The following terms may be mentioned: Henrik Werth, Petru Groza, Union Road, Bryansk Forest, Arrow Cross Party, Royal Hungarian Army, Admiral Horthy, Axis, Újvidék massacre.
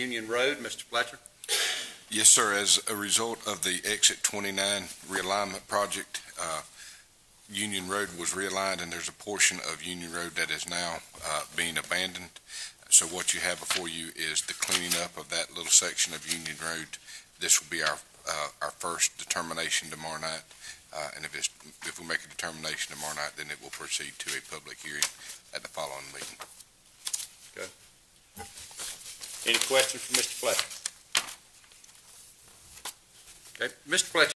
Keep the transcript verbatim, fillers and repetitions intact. Union Road. Mister Fletcher. Yes, sir. As a result of the Exit twenty-nine realignment project, uh, Union Road was realigned, and there's a portion of Union Road that is now uh, being abandoned. So what you have before you is the cleaning up of that little section of Union Road. This will be our uh, our first determination tomorrow night, uh, and if it's, if we make a determination tomorrow night, then it will proceed to a public hearing at the following meeting. Okay. Any questions for Mister Fletcher? Okay, Mister Fletcher.